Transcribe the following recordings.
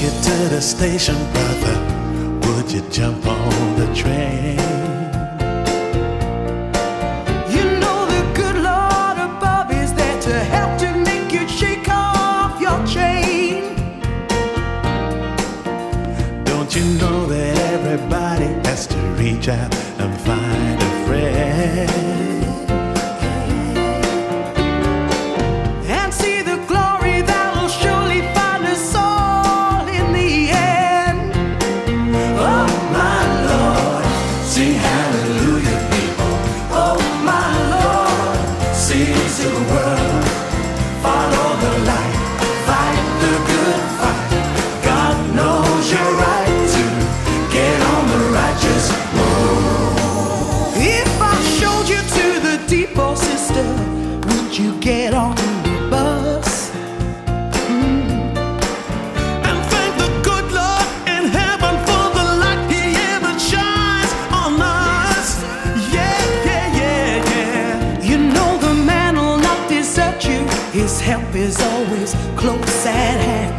take you to the station, brother. Would you jump on the train? You know the good Lord above is there to help to make you shake off your chain. Don't you know that everybody has to reach out and find a friend? You get on the bus and thank the good Lord in heaven for the light He ever shines on us. Yeah, yeah, yeah, yeah. You know the man will not desert you. His help is always close at hand.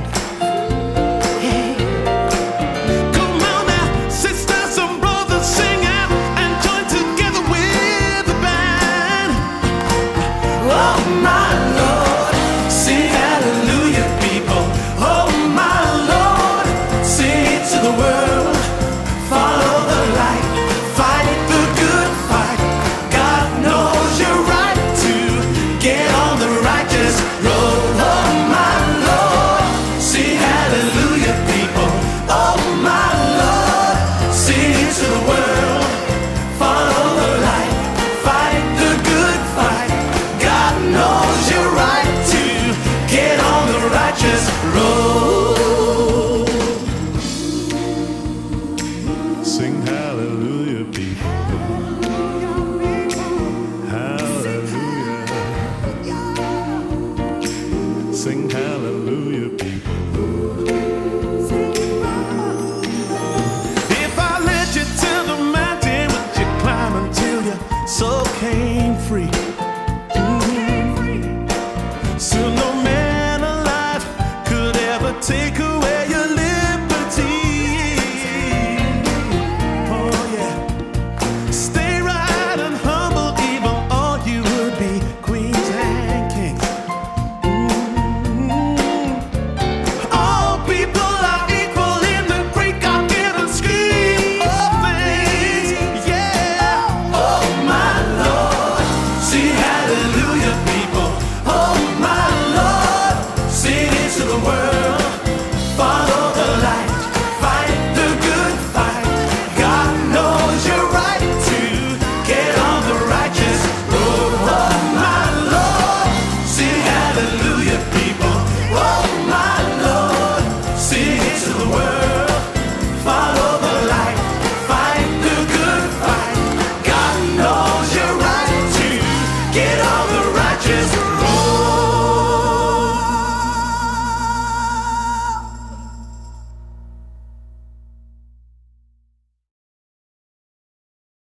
Sing hallelujah, people.